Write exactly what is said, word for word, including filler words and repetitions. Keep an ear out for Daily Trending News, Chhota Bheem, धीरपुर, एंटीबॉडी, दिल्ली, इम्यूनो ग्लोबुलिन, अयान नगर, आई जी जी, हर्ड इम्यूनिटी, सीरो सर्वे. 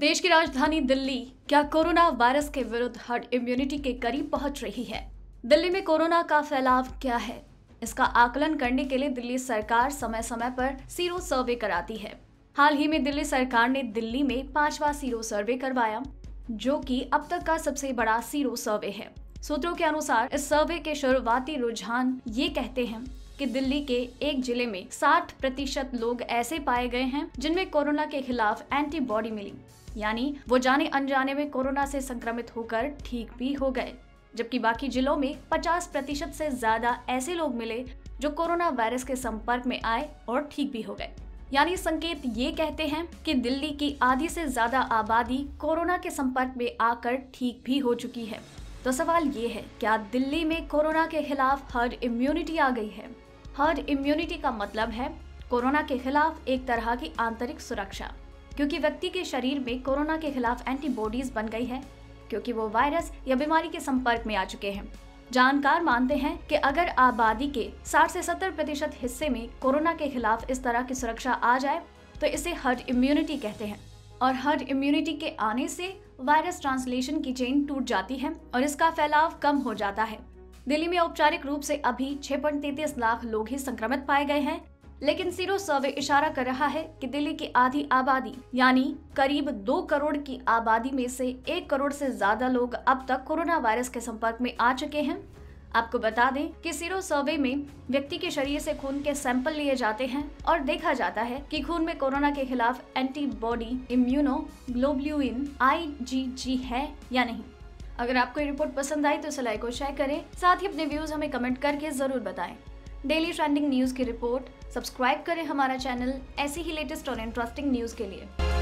देश की राजधानी दिल्ली क्या कोरोना वायरस के विरुद्ध हर्ड इम्यूनिटी के करीब पहुंच रही है? दिल्ली में कोरोना का फैलाव क्या है, इसका आकलन करने के लिए दिल्ली सरकार समय समय पर सीरो सर्वे कराती है। हाल ही में दिल्ली सरकार ने दिल्ली में पांचवा सीरो सर्वे करवाया, जो कि अब तक का सबसे बड़ा सीरो सर्वे है। सूत्रों के अनुसार इस सर्वे के शुरुआती रुझान ये कहते हैं कि दिल्ली के एक जिले में साठ प्रतिशत लोग ऐसे पाए गए हैं जिनमें कोरोना के खिलाफ एंटीबॉडी मिली, यानी वो जाने अनजाने में कोरोना से संक्रमित होकर ठीक भी हो गए, जबकि बाकी जिलों में पचास प्रतिशत से ज्यादा ऐसे लोग मिले जो कोरोना वायरस के संपर्क में आए और ठीक भी हो गए। यानी संकेत ये कहते हैं कि दिल्ली की आधी से ज्यादा आबादी कोरोना के संपर्क में आकर ठीक भी हो चुकी है। तो सवाल ये है, क्या दिल्ली में कोरोना के खिलाफ हर्ड इम्यूनिटी आ गई है? हर्ड इम्यूनिटी का मतलब है कोरोना के खिलाफ एक तरह की आंतरिक सुरक्षा, क्योंकि व्यक्ति के शरीर में कोरोना के खिलाफ एंटीबॉडीज बन गई है, क्योंकि वो वायरस या बीमारी के संपर्क में आ चुके हैं। जानकार मानते हैं कि अगर आबादी के साठ से सत्तर प्रतिशत हिस्से में कोरोना के खिलाफ इस तरह की सुरक्षा आ जाए तो इसे हर्ड इम्यूनिटी कहते हैं, और हर्ड इम्यूनिटी के आने से वायरस ट्रांसलेशन की चेन टूट जाती है और इसका फैलाव कम हो जाता है। दिल्ली में औपचारिक रूप से अभी छह पॉइंट तैंतीस लाख लोग ही संक्रमित पाए गए हैं, लेकिन सीरो सर्वे इशारा कर रहा है कि दिल्ली की आधी आबादी यानी करीब दो करोड़ की आबादी में से एक करोड़ से ज्यादा लोग अब तक कोरोना वायरस के संपर्क में आ चुके हैं। आपको बता दें कि सीरो सर्वे में व्यक्ति के शरीर से खून के सैंपल लिए जाते हैं और देखा जाता है कि खून में कोरोना के खिलाफ एंटीबॉडी इम्यूनो ग्लोबुलिन आई जी जी है या नहीं। अगर आपको ये रिपोर्ट पसंद आई तो इसे लाइक और शेयर करें, साथ ही अपने व्यूज हमें कमेंट करके जरूर बताएं। डेली ट्रेंडिंग न्यूज की रिपोर्ट सब्सक्राइब करें हमारा चैनल ऐसी ही लेटेस्ट और इंटरेस्टिंग न्यूज के लिए।